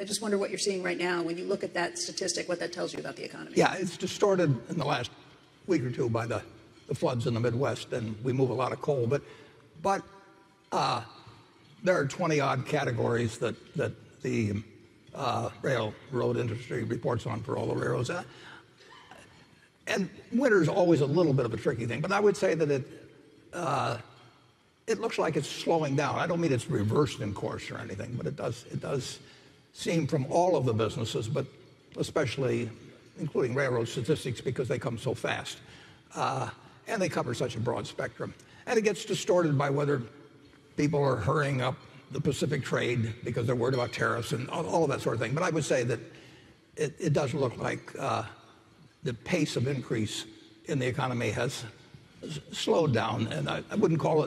I just wonder what you're seeing right now when you look at that statistic, what that tells you about the economy. Yeah, it's distorted in the last week or two by the floods in the Midwest, and we move a lot of coal. But there are 20-odd categories that the railroad industry reports on for all the railroads. And winter's always a little bit of a tricky thing, but I would say that it looks like it's slowing down. I don't mean it's reversed in course or anything, but it does seem from all of the businesses, but especially including railroad statistics because they come so fast. And they cover such a broad spectrum. And it gets distorted by whether people are hurrying up the Pacific trade because they're worried about tariffs and all of that sort of thing. But I would say that it does look like the pace of increase in the economy has slowed down, and I wouldn't call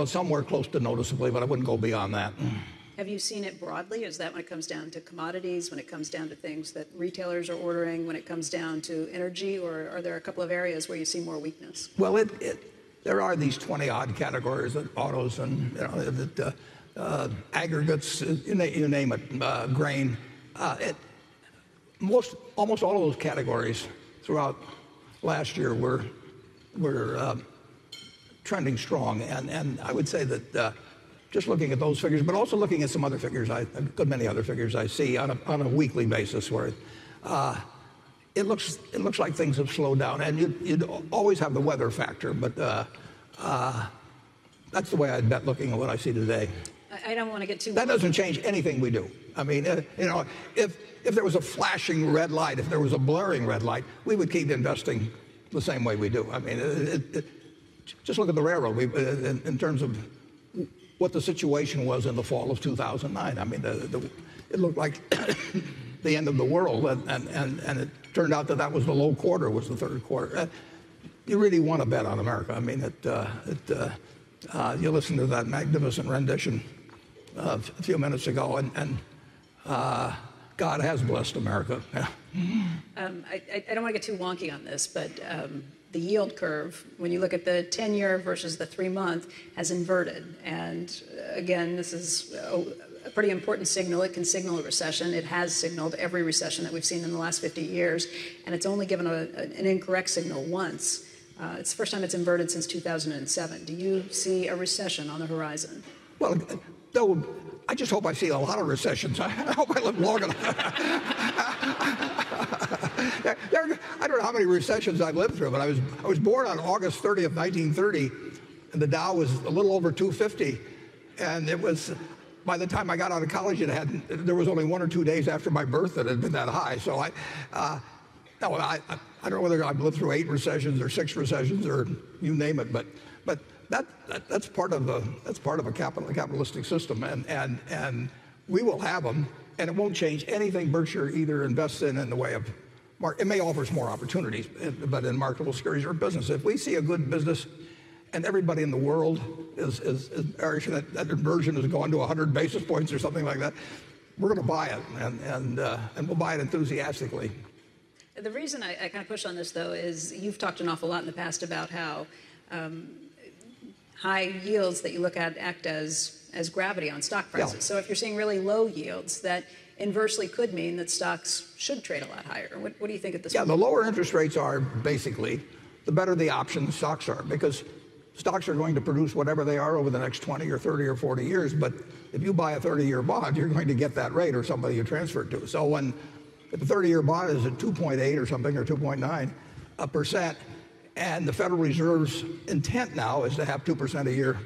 it somewhere close to noticeably, but I wouldn't go beyond that. Have you seen it broadly? Is that when it comes down to commodities, when it comes down to things that retailers are ordering, when it comes down to energy, or are there a couple of areas where you see more weakness? Well, there are these 20-odd categories, autos and aggregates, you name it, grain. Almost all of those categories throughout last year were trending strong, and I would say that just looking at those figures, but also looking at some other figures, a good many other figures I see on a weekly basis, where it looks like things have slowed down, and you'd always have the weather factor, but that's the way I'd bet looking at what I see today. I don't want to get too. That doesn't change anything we do. I mean, if there was a flashing red light, if there was a blurring red light, we would keep investing the same way we do. I mean, just look at the railroad. In terms of what the situation was in the fall of 2009. I mean, it looked like the end of the world, and it turned out that was the low quarter, was the third quarter. You really want to bet on America. I mean, you listen to that magnificent rendition a few minutes ago, and God has blessed America. I don't want to get too wonky on this, but the yield curve, when you look at the 10-year versus the 3-month, has inverted. And again, this is a pretty important signal. It can signal a recession. It has signaled every recession that we've seen in the last 50 years, and it's only given an incorrect signal once. It's the first time it's inverted since 2007. Do you see a recession on the horizon? Well, though, I just hope I see a lot of recessions. I hope I live long enough. I don't know how many recessions I've lived through, but I was born on August 30th, 1930, and the Dow was a little over 250. And it was, by the time I got out of college, there was only 1 or 2 days after my birth that it had been that high. So I don't know whether I've lived through 8 recessions or 6 recessions or you name it, but that's part of a capitalistic system, and we will have them, and it won't change anything Berkshire either invests in the way of. It may offer us more opportunities, but in marketable securities or business, if we see a good business, and everybody in the world is bearish, and that inversion has gone to 100 basis points or something like that, we're going to buy it, and we'll buy it enthusiastically. The reason I kind of push on this, though, is you've talked an awful lot in the past about how high yields that you look at act as gravity on stock prices. Yeah. So if you're seeing really low yields, that inversely could mean that stocks should trade a lot higher. What do you think at this point? Yeah, the lower interest rates are, basically, the better the option stocks are, because stocks are going to produce whatever they are over the next 20 or 30 or 40 years. But if you buy a 30-year bond, you're going to get that rate or somebody you transfer it to. So when the 30-year bond is at 2.8 or something, or 2.9%, and the Federal Reserve's intent now is to have 2% a year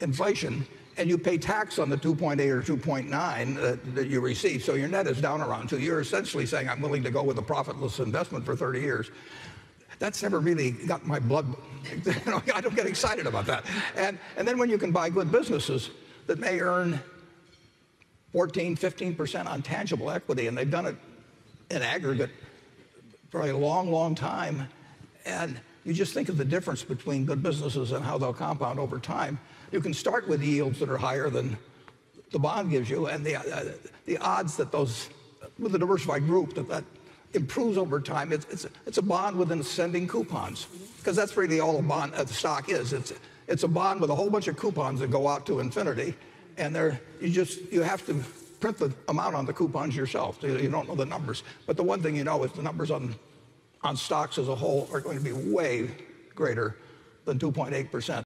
inflation, and you pay tax on the 2.8 or 2.9 that you receive, so your net is down around 2. You're essentially saying, I'm willing to go with a profitless investment for 30 years. That's never really got my blood, I don't get excited about that. And then when you can buy good businesses that may earn 14, 15% on tangible equity, and they've done it in aggregate for a long, long time, and you just think of the difference between good businesses and how they'll compound over time. You can start with yields that are higher than the bond gives you, and the odds that those, with a diversified group, that improves over time. It's a bond with ascending coupons, because that's really all a bond, the stock is. It's a bond with a whole bunch of coupons that go out to infinity, and you have to print the amount on the coupons yourself. You don't know the numbers. But the one thing you know is the numbers on stocks as a whole are going to be way greater than 2.8%.